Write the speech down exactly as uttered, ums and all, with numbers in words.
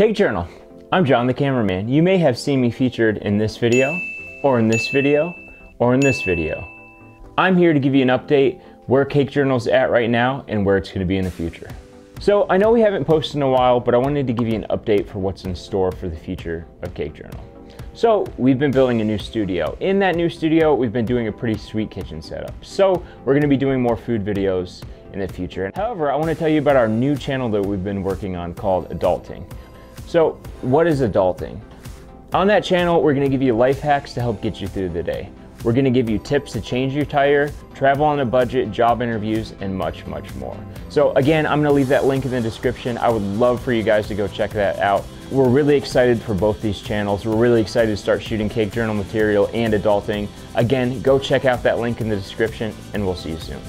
Cake Journal. I'm John the cameraman. You may have seen me featured in this video, or in this video, or in this video. I'm here to give you an update where Cake Journal's at right now and where it's going to be in the future. So I know we haven't posted in a while, but I wanted to give you an update for what's in store for the future of Cake Journal. So we've been building a new studio. In that new studio, we've been doing a pretty sweet kitchen setup. So we're gonna be doing more food videos in the future. However, I wanna tell you about our new channel that we've been working on called Adulting. So what is adulting? On that channel, we're gonna give you life hacks to help get you through the day. We're gonna give you tips to change your tire, travel on a budget, job interviews, and much, much more. So again, I'm gonna leave that link in the description. I would love for you guys to go check that out. We're really excited for both these channels. We're really excited to start shooting Cake Journal material and adulting. Again, go check out that link in the description, and we'll see you soon.